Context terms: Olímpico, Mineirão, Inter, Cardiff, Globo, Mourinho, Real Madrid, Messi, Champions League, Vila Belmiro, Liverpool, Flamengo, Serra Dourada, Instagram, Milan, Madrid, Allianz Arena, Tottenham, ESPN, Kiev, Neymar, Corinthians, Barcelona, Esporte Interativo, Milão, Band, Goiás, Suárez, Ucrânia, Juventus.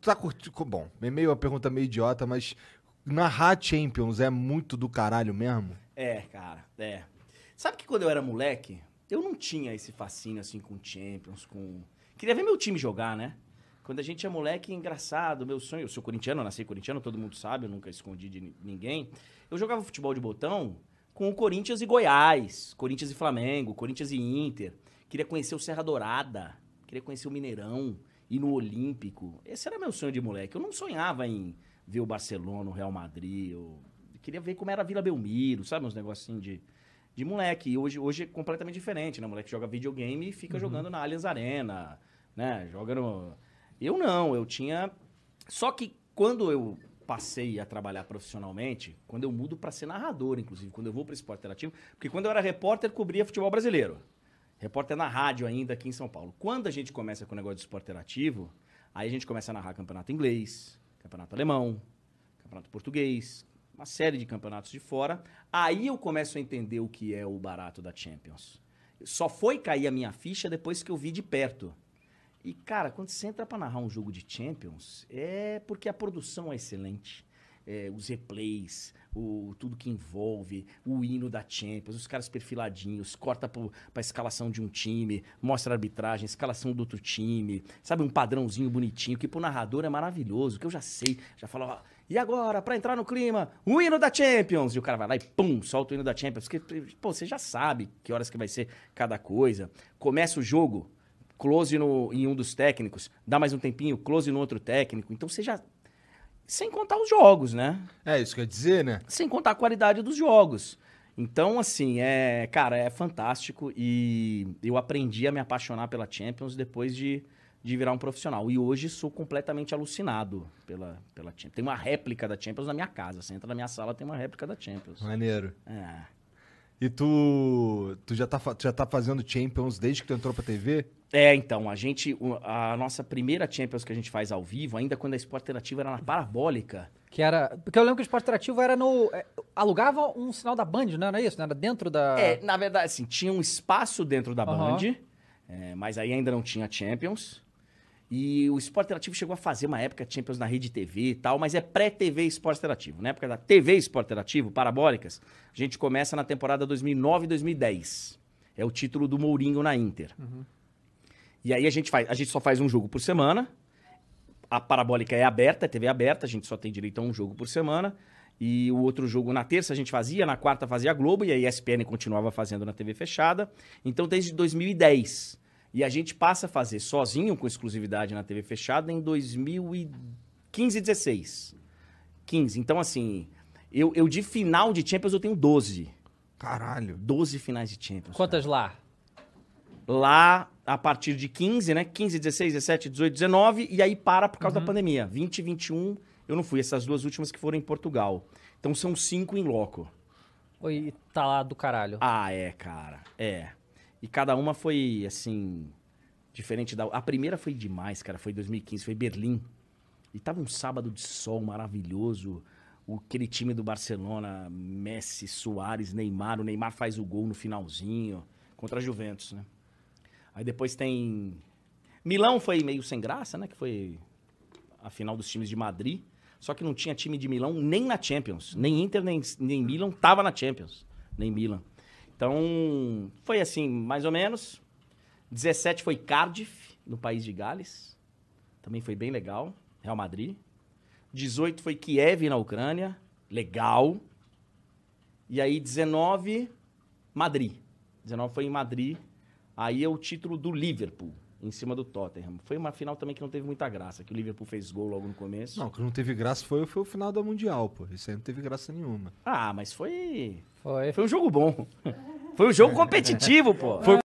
Tá curtindo? Bom, é meio uma pergunta meio idiota, mas narrar Champions é muito do caralho mesmo? É, cara, é. Sabe que quando eu era moleque, eu não tinha esse fascínio assim com Champions, com... Queria ver meu time jogar, né? Quando a gente é moleque, engraçado, meu sonho... Eu sou corintiano, eu nasci corintiano, todo mundo sabe, eu nunca escondi de ninguém. Eu jogava futebol de botão com o Corinthians e Goiás, Corinthians e Flamengo, Corinthians e Inter. Queria conhecer o Serra Dourada, queria conhecer o Mineirão, ir no Olímpico. Esse era meu sonho de moleque. Eu não sonhava em ver o Barcelona, o Real Madrid. Eu queria ver como era a Vila Belmiro, sabe? Uns negocinhos de moleque. E hoje é completamente diferente, né? O moleque joga videogame e fica jogando na Allianz Arena, né? Joga no... Eu não, eu tinha... Só que quando eu passei a trabalhar profissionalmente, quando eu mudo para ser narrador, inclusive, quando eu vou para o Esporte Interativo, porque quando eu era repórter, cobria futebol brasileiro. Repórter na rádio ainda aqui em São Paulo. Quando a gente começa com o negócio de Esporte Interativo, aí a gente começa a narrar campeonato inglês, campeonato alemão, campeonato português, uma série de campeonatos de fora. Aí eu começo a entender o que é o barato da Champions. Só foi cair a minha ficha depois que eu vi de perto. E, cara, quando você entra pra narrar um jogo de Champions, é porque a produção é excelente. É, os replays, tudo que envolve, o hino da Champions, os caras perfiladinhos, corta pra escalação de um time, mostra a arbitragem, escalação do outro time, sabe, um padrãozinho bonitinho, que pro narrador é maravilhoso, que eu já sei, já falo, ó, e agora, pra entrar no clima, o hino da Champions! E o cara vai lá e pum, solta o hino da Champions, porque, pô, você já sabe que horas que vai ser cada coisa. Começa o jogo... Close em um dos técnicos, dá mais um tempinho, close no outro técnico. Então você já... Sem contar os jogos, né? É, isso quer dizer, né? Sem contar a qualidade dos jogos. Então, assim, cara, é fantástico. E eu aprendi a me apaixonar pela Champions depois de virar um profissional. E hoje sou completamente alucinado pela Champions. Tem uma réplica da Champions na minha casa. Você entra na minha sala, tem uma réplica da Champions. Maneiro. É. E tu já tá fazendo Champions desde que tu entrou pra TV? É, então, a nossa primeira Champions que a gente faz ao vivo, ainda quando a Esporte Interativo era na Parabólica. Porque eu lembro que o Esporte Interativo era no... alugava um sinal da Band, não era isso? Não era dentro da... É, na verdade, assim, tinha um espaço dentro da Band, mas aí ainda não tinha Champions. E o Esporte Interativo chegou a fazer uma época Champions na Rede TV e tal, mas é pré-TV Esporte Interativo. Na época da TV Esporte Interativo, Parabólicas, a gente começa na temporada 2009-2010. É o título do Mourinho na Inter. E aí a gente só faz um jogo por semana, a Parabólica é aberta, é TV aberta, a gente só tem direito a um jogo por semana, e o outro jogo na terça a gente fazia, na quarta fazia a Globo, e a ESPN continuava fazendo na TV fechada, então desde 2010. E a gente passa a fazer sozinho, com exclusividade na TV fechada, em 2015 e 16. 15, então assim, eu de final de Champions eu tenho 12. Caralho! 12 finais de Champions. Quantas lá? Lá, a partir de 15, né? 15, 16, 17, 18, 19. E aí para por causa da pandemia. 20, 21, eu não fui. Essas duas últimas que foram em Portugal. Então são 5 em loco. Oi, tá lá do caralho. Ah, é, cara. É. E cada uma foi, assim, diferente da... A primeira foi demais, cara. Foi em 2015, foi em Berlim. E tava um sábado de sol maravilhoso. Aquele time do Barcelona, Messi, Suárez, Neymar. O Neymar faz o gol no finalzinho. Contra a Juventus, né? Aí depois tem... Milão foi meio sem graça, né? Que foi a final dos times de Madrid. Só que não tinha time de Milão nem na Champions. Nem Inter, nem Milan tava na Champions. Nem Milan. Então, foi assim, mais ou menos. 17 foi Cardiff, no país de Gales. Também foi bem legal. Real Madrid. 18 foi Kiev, na Ucrânia. Legal. E aí 19, Madrid. 19 foi em Madrid. Aí é o título do Liverpool, em cima do Tottenham. Foi uma final também que não teve muita graça, que o Liverpool fez gol logo no começo. Não, o que não teve graça foi o final da Mundial, pô. Isso aí não teve graça nenhuma. Ah, mas foi um jogo bom. Foi um jogo competitivo, pô. Foi